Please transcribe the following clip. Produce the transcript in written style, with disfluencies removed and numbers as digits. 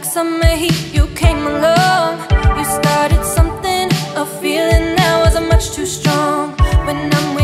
tracks I made, you came along. You started something, a feeling that wasn't much too strong. When I'm